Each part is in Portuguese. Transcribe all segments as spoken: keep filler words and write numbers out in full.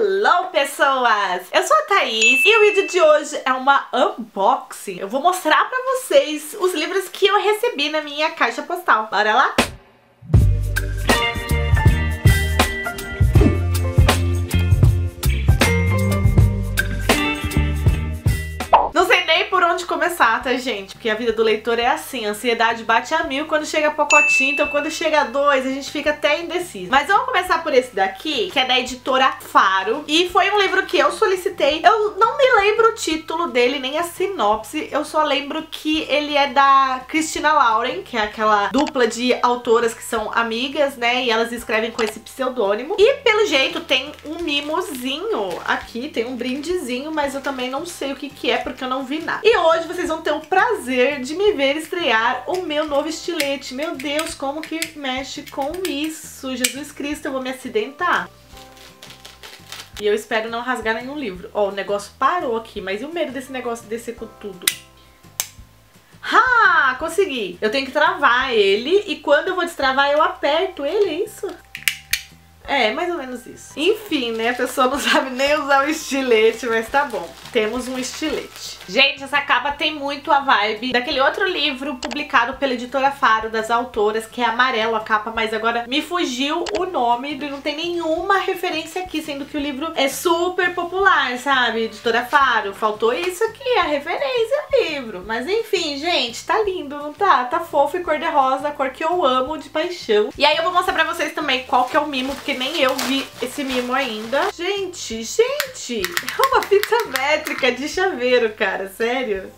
Hello, pessoas! Eu sou a Thaís e o vídeo de hoje é uma unboxing. Eu vou mostrar pra vocês os livros que eu recebi na minha caixa postal. Bora lá? Começar, tá, gente? Porque a vida do leitor é assim, a ansiedade bate a mil quando chega pacotinho, então quando chega dois a gente fica até indeciso. Mas vamos começar por esse daqui, que é da Editora Faro, e foi um livro que eu solicitei. Eu não me lembro o título dele, nem a sinopse, eu só lembro que ele é da Christina Lauren, que é aquela dupla de autoras que são amigas, né, e elas escrevem com esse pseudônimo. E pelo jeito tem um mimozinho aqui, tem um brindezinho, mas eu também não sei o que que é, porque eu não vi nada. E hoje Hoje vocês vão ter o prazer de me ver estrear o meu novo estilete. Meu Deus, como que mexe com isso? Jesus Cristo, eu vou me acidentar. E eu espero não rasgar nenhum livro. Ó, o negócio parou aqui, mas e o medo desse negócio descer com tudo? Ah, consegui! Eu tenho que travar ele e quando eu vou destravar eu aperto ele, é isso? É, mais ou menos isso. Enfim, né? A pessoa não sabe nem usar o estilete, mas tá bom. Temos um estilete. Gente, essa capa tem muito a vibe daquele outro livro publicado pela Editora Faro, das autoras, que é amarelo a capa, mas agora me fugiu o nome, não tem nenhuma referência aqui, sendo que o livro é super popular, sabe? Editora Faro, faltou isso aqui, a referência ao livro. Mas enfim, gente, tá lindo, não tá? Tá fofo e cor-de-rosa, a cor que eu amo de paixão. E aí eu vou mostrar pra vocês também qual que é o mimo, porque nem eu vi esse mimo ainda. Gente, gente, é uma fita métrica de chaveiro, cara, sério.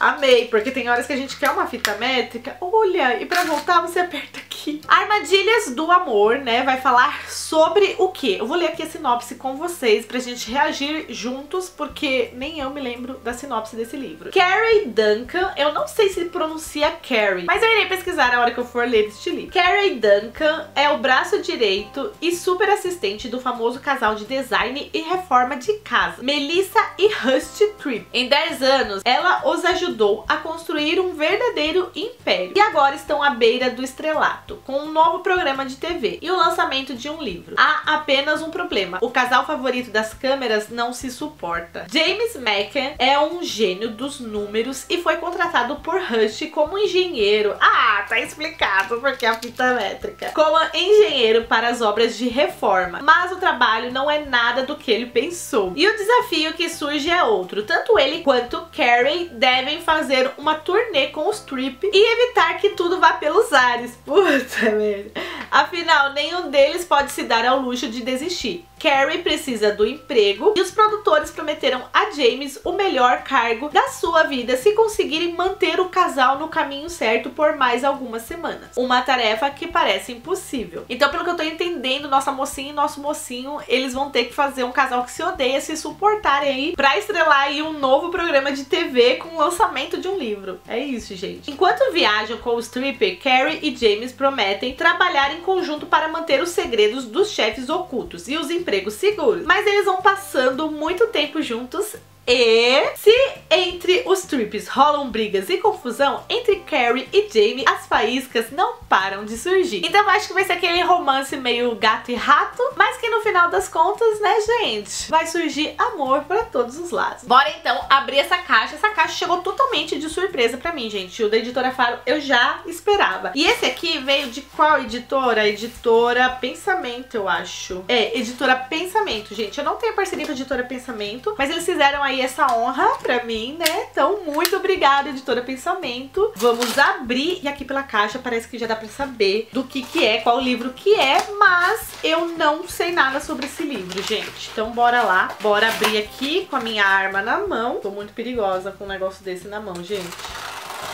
Amei, porque tem horas que a gente quer uma fita métrica. Olha, e pra voltar você aperta aqui. Armadilhas do Amor, né, vai falar sobre o quê? Eu vou ler aqui a sinopse com vocês pra gente reagir juntos, porque nem eu me lembro da sinopse desse livro. Carrie Duncan, eu não sei se pronuncia Carrie, mas eu irei pesquisar a hora que eu for ler este livro. Carrie Duncan é o braço direito e super assistente do famoso casal de design e reforma de casa, Melissa e Rusty Tripp. Em dez anos, ela os ajudou a construir um verdadeiro império e agora estão à beira do estrelato, com um novo programa de T V e o lançamento de um livro. Há apenas um problema, o casal favorito das câmeras não se suporta. James Macken é um gênio dos números e foi contratado por Rusty como engenheiro. Ah, tá explicado porque é a fita métrica. Como engenheiro para as obras de de reforma, mas o trabalho não é nada do que ele pensou. E o desafio que surge é outro. Tanto ele quanto Carrie devem fazer uma turnê com os Tripp e evitar que tudo vá pelos ares. Puta merda. Afinal, nenhum deles pode se dar ao luxo de desistir. Carrie precisa do emprego e os produtores prometeram a James o melhor cargo da sua vida se conseguirem manter o casal no caminho certo por mais algumas semanas. Uma tarefa que parece impossível. Então, pelo que eu tô entendendo, nossa mocinha e nosso mocinho, eles vão ter que fazer um casal que se odeia se suportarem aí pra estrelar aí um novo programa de T V com o lançamento de um livro. É isso, gente. Enquanto viajam com os Tripp, Carrie e James prometem trabalhar em conjunto para manter os segredos dos chefes ocultos e os empregos seguros, mas eles vão passando muito tempo juntos. E se entre os Tripps rolam brigas e confusão, entre Carrie e Jamie as faíscas não param de surgir. Então eu acho que vai ser aquele romance meio gato e rato, mas que no final das contas, né, gente, vai surgir amor pra todos os lados. Bora então abrir essa caixa. Essa caixa chegou totalmente de surpresa pra mim, gente. O da Editora Faro eu já esperava. E esse aqui veio de qual editora? Editora Pensamento, eu acho. É, Editora Pensamento, gente. Eu não tenho parceria com a Editora Pensamento, mas eles fizeram aí essa honra pra mim, né? Então, muito obrigada, Editora Pensamento. Vamos abrir, e aqui pela caixa parece que já dá pra saber do que que é, qual livro que é, mas eu não sei nada sobre esse livro, gente. Então, bora lá. Bora abrir aqui com a minha arma na mão. Tô muito perigosa com um negócio desse na mão, gente.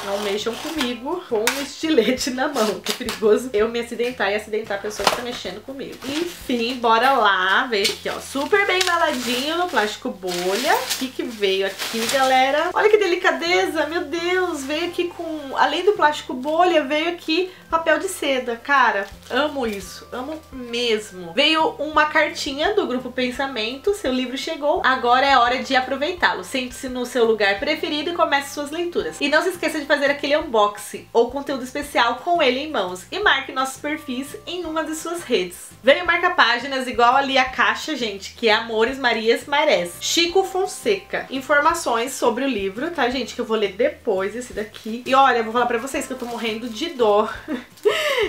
Não mexam comigo com um estilete na mão, que é perigoso eu me acidentar e acidentar a pessoa que tá mexendo comigo. Enfim, bora lá ver aqui, ó. Super bem embaladinho no plástico bolha. O que que veio aqui, galera? Olha que delicadeza, meu Deus. Veio aqui com, além do plástico bolha, veio aqui papel de seda. Cara, amo isso, amo mesmo. Veio uma cartinha do Grupo Pensamento. Seu livro chegou, agora é hora de aproveitá-lo. Sente-se no seu lugar preferido e comece suas leituras. E não se esqueça de fazer aquele unboxing ou conteúdo especial com ele em mãos e marque nossos perfis em uma de suas redes. Venha marcar páginas igual ali a caixa, gente, que é Amores, Marias, Marés. Chico Fonseca. Informações sobre o livro, tá, gente? Que eu vou ler depois esse daqui. E olha, eu vou falar pra vocês que eu tô morrendo de dor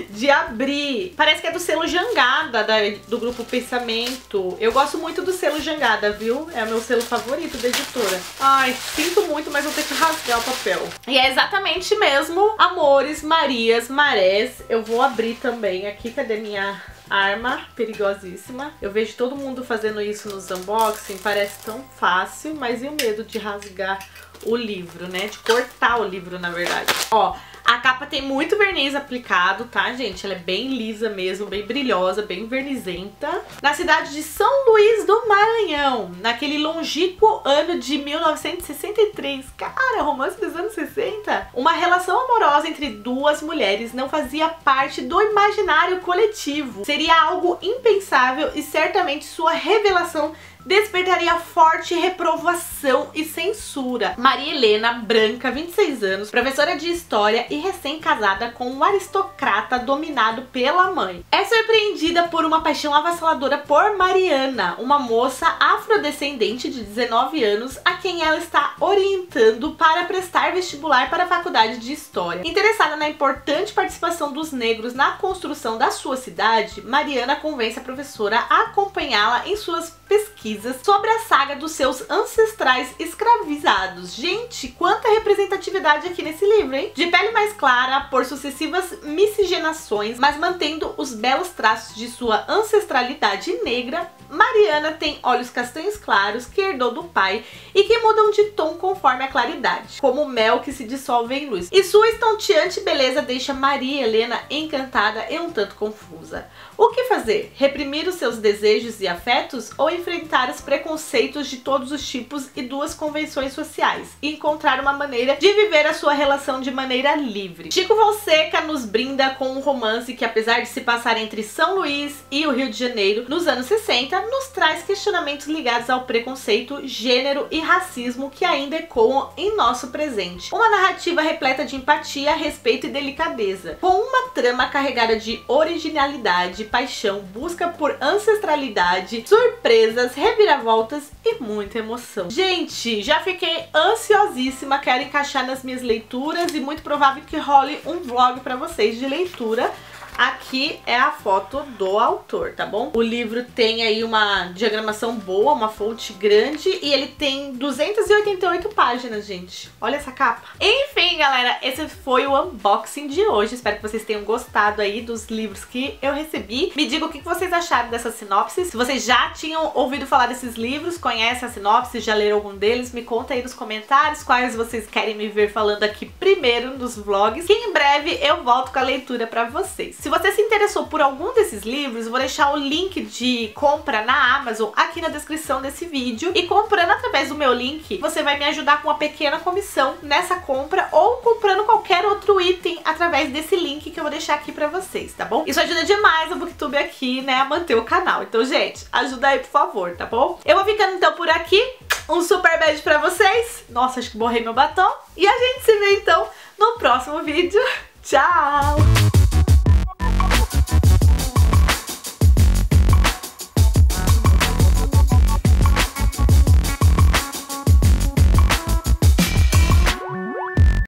de abrir. Parece que é do selo Jangada, da, do grupo Pensamento. Eu gosto muito do selo Jangada, viu? É o meu selo favorito da editora. Ai, sinto muito, mas vou ter que rasgar o papel. E é exatamente mesmo Amores, Marias, Marés. Eu vou abrir também aqui. Cadê minha arma perigosíssima? Eu vejo todo mundo fazendo isso nos unboxing. Parece tão fácil, mas e o medo de rasgar o livro, né? De cortar o livro, na verdade. Ó, a capa tem muito verniz aplicado, tá, gente? Ela é bem lisa mesmo, bem brilhosa, bem vernizenta. Na cidade de São Luís do Maranhão, naquele longínquo ano de mil novecentos e sessenta e três. Cara, romance dos anos sessenta. Uma relação amorosa entre duas mulheres não fazia parte do imaginário coletivo. Seria algo impensável e certamente sua revelação despertaria forte reprovação e censura. Maria Helena Branca, vinte e seis anos, professora de história e recém-casada com um aristocrata dominado pela mãe, é surpreendida por uma paixão avassaladora por Mariana, uma moça afrodescendente de dezenove anos a quem ela está orientando para prestar vestibular para a faculdade de história. Interessada na importante participação dos negros na construção da sua cidade, Mariana convence a professora a acompanhá-la em suas pesquisas sobre a saga dos seus ancestrais escravizados. Gente, quanta representatividade aqui nesse livro, hein? De pele mais clara, por sucessivas miscigenações, mas mantendo os belos traços de sua ancestralidade negra, Mariana tem olhos castanhos claros que herdou do pai e que mudam de tom conforme a claridade, como mel que se dissolve em luz. E sua estonteante beleza deixa Maria Helena encantada e um tanto confusa. O que fazer? Reprimir os seus desejos e afetos ou enfrentar os preconceitos de todos os tipos e duas convenções sociais e encontrar uma maneira de viver a sua relação de maneira livre? Chico Fonseca nos brinda com um romance que, apesar de se passar entre São Luís e o Rio de Janeiro nos anos sessenta, nos traz questionamentos ligados ao preconceito, gênero e racismo que ainda ecoam em nosso presente. Uma narrativa repleta de empatia, respeito e delicadeza, com uma trama carregada de originalidade, paixão, busca por ancestralidade, surpresas, reviravoltas e muita emoção. Gente, já fiquei ansiosíssima, quero encaixar nas minhas leituras e muito provável que role um vlog para vocês de leitura. Aqui é a foto do autor, tá bom? O livro tem aí uma diagramação boa, uma fonte grande e ele tem duzentas e oitenta e oito páginas, gente. Olha essa capa. Enfim, galera, esse foi o unboxing de hoje. Espero que vocês tenham gostado aí dos livros que eu recebi. Me diga o que vocês acharam dessa sinopse. Se vocês já tinham ouvido falar desses livros, conhecem a sinopse, já leram algum deles, me conta aí nos comentários quais vocês querem me ver falando aqui primeiro nos vlogs, que em breve eu volto com a leitura pra vocês. Se você se interessou por algum desses livros, eu vou deixar o link de compra na Amazon aqui na descrição desse vídeo. E comprando através do meu link, você vai me ajudar com uma pequena comissão nessa compra ou comprando qualquer outro item através desse link que eu vou deixar aqui pra vocês, tá bom? Isso ajuda demais o BookTube aqui, né, a manter o canal. Então, gente, ajuda aí, por favor, tá bom? Eu vou ficando, então, por aqui. Um super beijo pra vocês. Nossa, acho que borrei meu batom. E a gente se vê, então, no próximo vídeo. Tchau!